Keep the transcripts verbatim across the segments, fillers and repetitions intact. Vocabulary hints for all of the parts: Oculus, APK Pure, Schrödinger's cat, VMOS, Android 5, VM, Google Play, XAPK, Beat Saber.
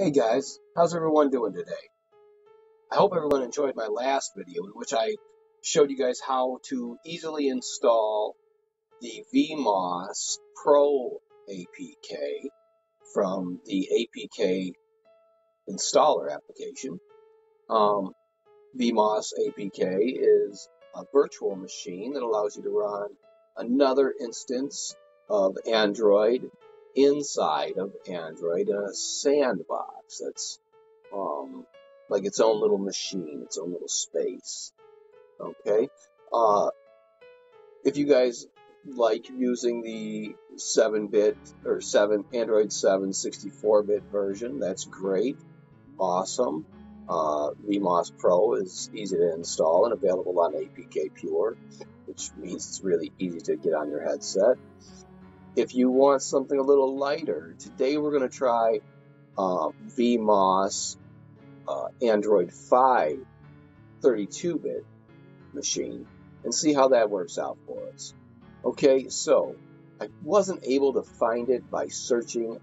Hey guys, how's everyone doing today? I hope everyone enjoyed my last video in which I showed you guys how to easily install the V M O S Pro A P K from the A P K installer application. Um, V M O S A P K is a virtual machine that allows you to run another instance of Android inside of Android in a sandbox that's um, like its own little machine, its own little space. Okay, uh, if you guys like using the seven bit or seven Android seven sixty-four bit version, that's great, awesome. Uh, V M O S Pro is easy to install and available on A P K Pure, which means it's really easy to get on your headset. If you want something a little lighter, today we're going to try uh, V M O S uh, Android five thirty-two bit machine and see how that works out for us. Okay, so I wasn't able to find it by searching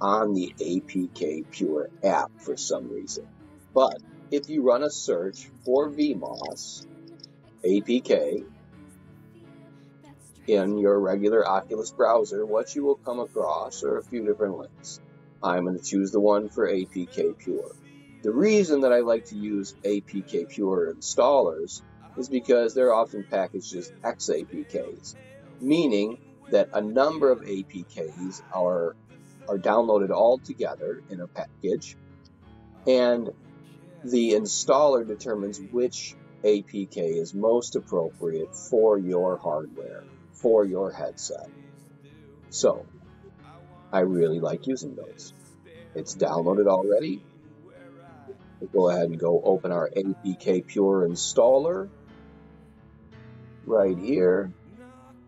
on the A P K Pure app for some reason. But if you run a search for V M O S A P K in your regular Oculus browser, what you will come across are a few different links. I'm going to choose the one for A P K Pure. The reason that I like to use A P K Pure installers is because they're often packaged as X A P Ks, meaning that a number of A P Ks are, are downloaded all together in a package, and the installer determines which A P K is most appropriate for your hardware, for your headset. So I really like using those. It's downloaded already. We'll go ahead and go open our A P K Pure installer right here.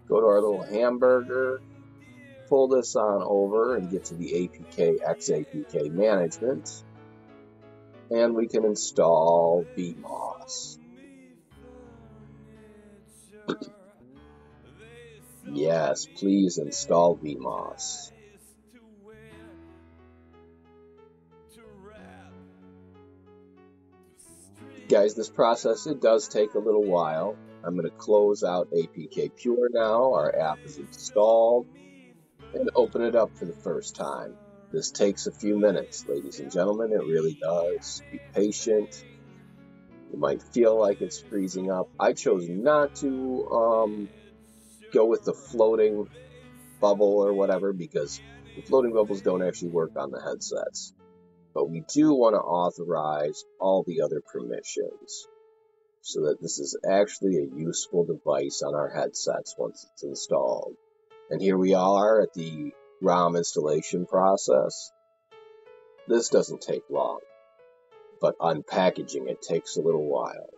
Go to our little hamburger, pull this on over and get to the A P K X A P K management, and we can install V M O S. Yes, please install V M O S. Guys, this process, it does take a little while. I'm going to close out A P K Pure now. Our app is installed. And open it up for the first time. This takes a few minutes, ladies and gentlemen. It really does. Be patient. You might feel like it's freezing up. I chose not to um, go with the floating bubble or whatever, because the floating bubbles don't actually work on the headsets. But we do want to authorize all the other permissions so that this is actually a useful device on our headsets once it's installed. And here we are at the ROM installation process. This doesn't take long, but unpackaging it takes a little while.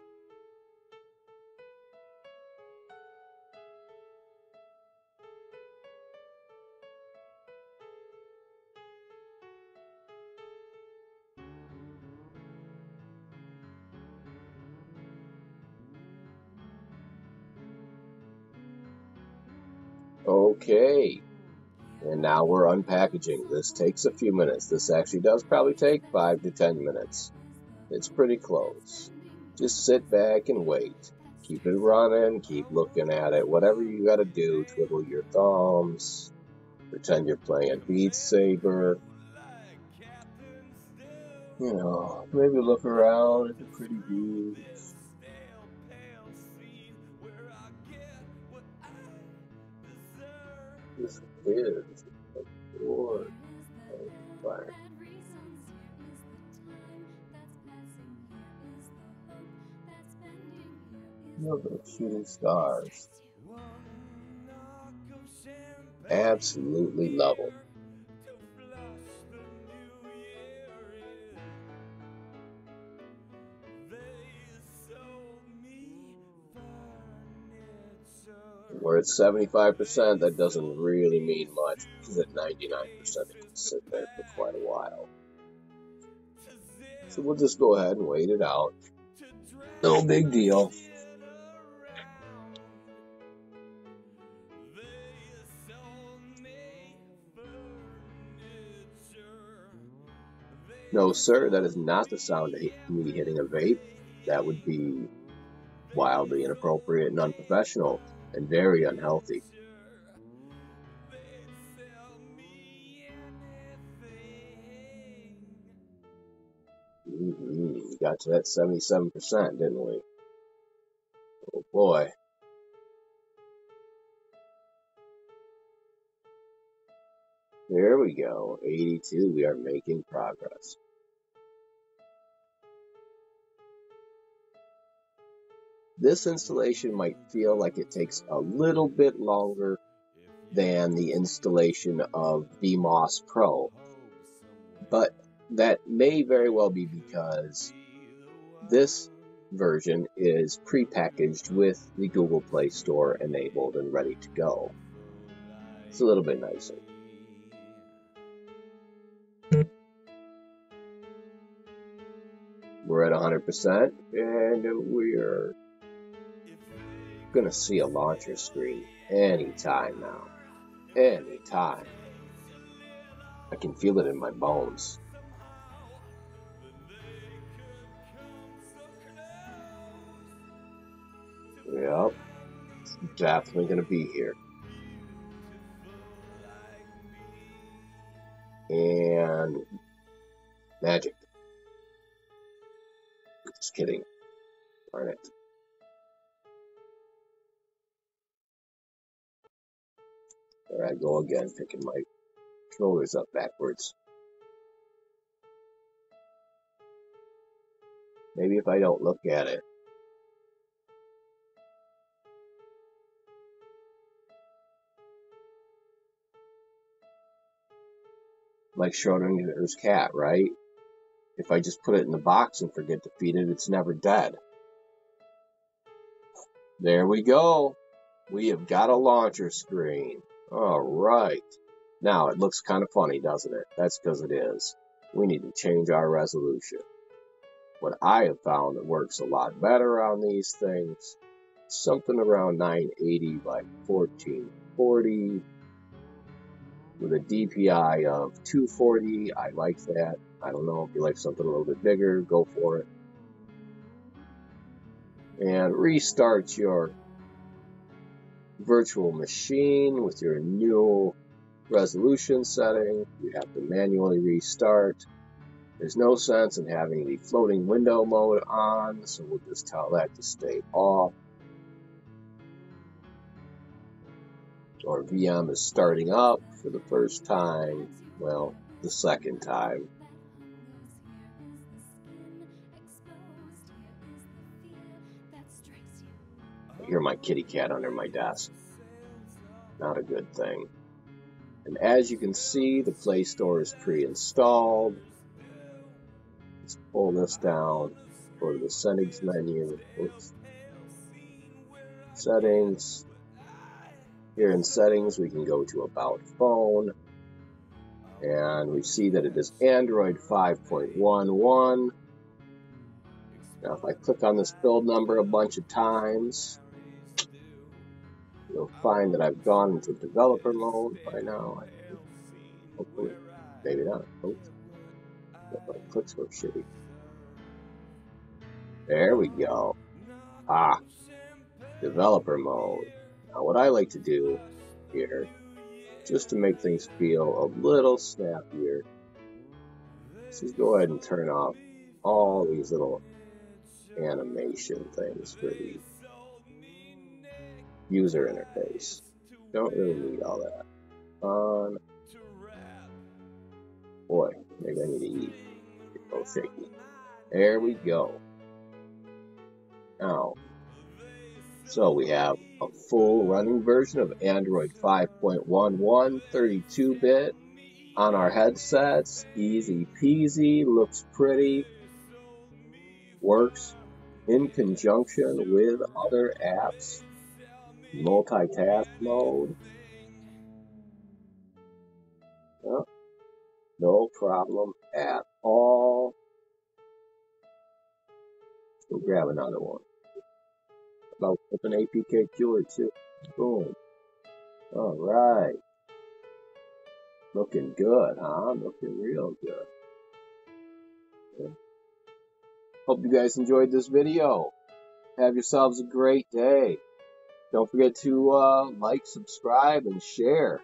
Okay, and now we're unpackaging. This takes a few minutes. This actually does probably take five to ten minutes. It's pretty close. Just sit back and wait. Keep it running, keep looking at it. Whatever you gotta do, twiddle your thumbs, pretend you're playing Beat Saber. You know, maybe look around at the pretty views. This is a Lord of fire. Look at shooting stars. Absolutely level. We're at seventy-five percent, that doesn't really mean much, because at ninety-nine percent it can sit there for quite a while. So we'll just go ahead and wait it out. No big deal. No, sir, that is not the sound of me hitting a vape. That would be wildly inappropriate and unprofessional and very unhealthy. Mm-hmm. We got to that seventy-seven percent, didn't we? Oh boy. There we go, eighty-two, we are making progress. This installation might feel like it takes a little bit longer than the installation of V M O S Pro, but that may very well be because this version is prepackaged with the Google Play Store enabled and ready to go. It's a little bit nicer. We're at one hundred percent, and we're gonna see a launcher screen anytime now. Anytime. I can feel it in my bones. Yep, it's definitely gonna be here. And magic. Just kidding. Darn it. There I go again, picking my controllers up backwards. Maybe if I don't look at it. Like Schrödinger's cat, right? If I just put it in the box and forget to feed it, it's never dead. There we go. We have got a launcher screen. All right. Now, it looks kind of funny, doesn't it? That's because it is. We need to change our resolution. What I have found that works a lot better on these things, something around nine eighty by fourteen forty with a D P I of two forty. I like that. I don't know, if you like something a little bit bigger, go for it. And restart your virtual machine with your new resolution setting. You have to manually restart. There's no sense in having the floating window mode on, so we'll just tell that to stay off. Our V M is starting up for the first time, well, the second time. I hear my kitty cat under my desk. Not a good thing. And as you can see, the Play Store is pre-installed. Let's pull this down, go to the settings menu. Oops. Settings. Here in settings, we can go to About Phone. And we see that it is Android five point eleven. Now, if I click on this build number a bunch of times, you'll find that I've gone into developer mode by now. Hopefully, maybe not. Oh, my clicks were shitty. There we go. Ah, developer mode. Now, what I like to do here, just to make things feel a little snappier, let's just go ahead and turn off all these little animation things for the user interface. Don't really need all that. On. Boy, maybe I need to eat. Oh, shaky. There we go. Now, so we have a full running version of Android five point eleven, thirty-two bit on our headsets. Easy peasy, looks pretty, works in conjunction with other apps, multitask mode. Well, no problem at all. We'll grab another one. About an A P K Pure too. Boom. All right. Looking good, huh? Looking real good. Hope you guys enjoyed this video. Have yourselves a great day. Don't forget to uh, like, subscribe, and share.